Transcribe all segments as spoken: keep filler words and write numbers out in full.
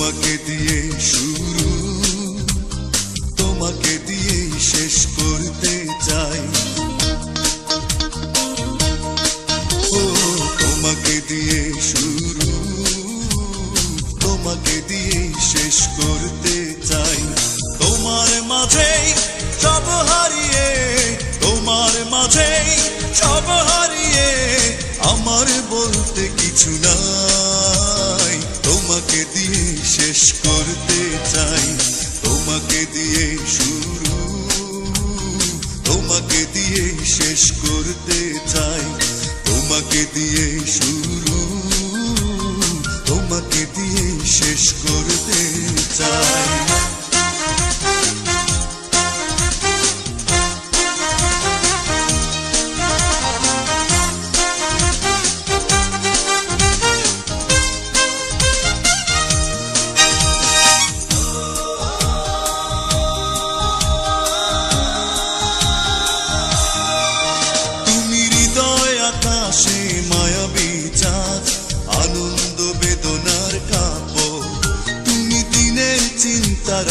তোমাকে দিয়ে শুরু তোমাকে দিয়ে শেষ করতে চাই ও তোমাকে দিয়ে শুরু তোমাকে দিয়ে শেষ করতে চাই তোমার মাঝে সব হারিয়ে তোমার মাঝে সব হারিয়ে আমার বলতে কিছু নাই তোমাকে দিয়ে শেষ করতে চাই তোমাকে দিয়ে শুরু তোমাকে দিয়ে শেষ করতে চাই তোমাকে দিয়ে শুরু তোমাকে দিয়ে শেষ করতে চাই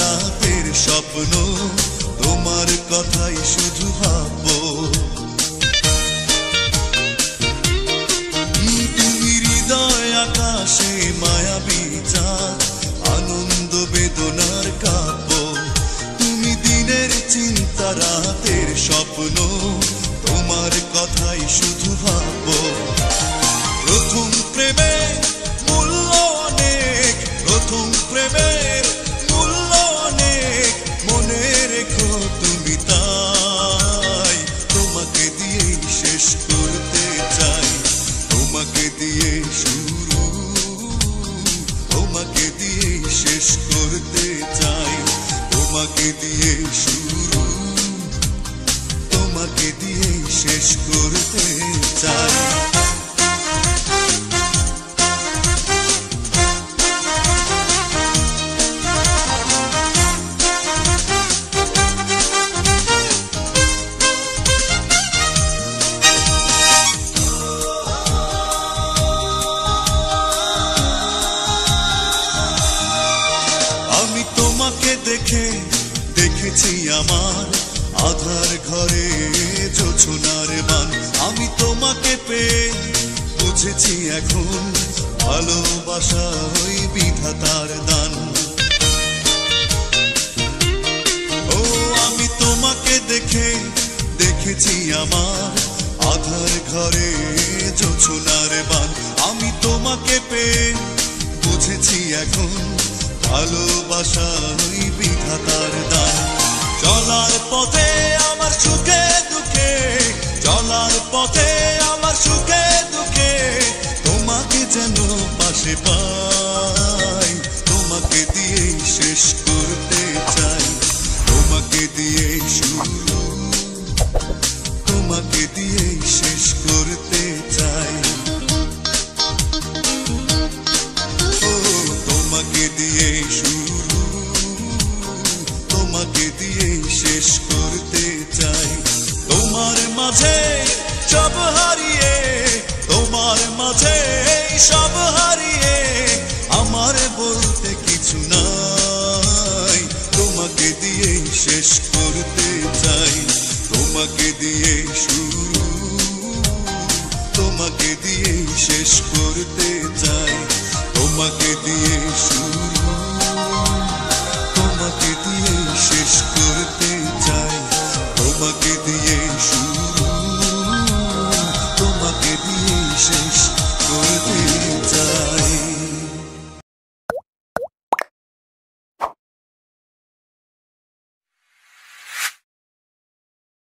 রাতের স্বপ্ন তোমার কথাই শুধু ভাবো তুমি হৃদয় আকাশে মায়াবী চাঁদ আনন্দ বেদনার কাব্য তুমি দিনের চিন্তা রাতের স্বপ্ন তোমার কথাই শুধু ভাবো প্রথম প্রেমে মূল্য অনেক প্রথম প্রেমে তোমাকে দিয়ে শুরু তোমাকে দিয়ে শেষ করতে চাই দেখেছি আমার আধার ঘরে জোছনার মান আমি তোমাকে পেয়ে বুঝেছি এখন ভালোবাসা ওই বিধাতার দান ও আমি তোমাকে দেখে দেখেছি আমার আধার ঘরে জোছনার মান আমি তোমাকে পেয়ে বুঝেছি এখন ভালোবাসা ওই বিধাতার দান চলার পথে আমার সুখে দুঃখে চলার পথে আমার সুখে দুঃখে তোমাকে যেন পাশে পাই তোমাকে দিয়ে শেষ করতে চাই তোমাকে দিয়ে শুরু তোমাকে দিয়ে শেষ করতে চাই সব হারিয়ে তোমার মাঝে সব হারিয়ে আমার বলতে কিছু নাই তোমাকে দিয়ে শেষ করতে চাই তোমাকে দিয়ে শুরু তোমাকে দিয়ে শেষ করতে চাই তোমাকে দিয়ে শুরু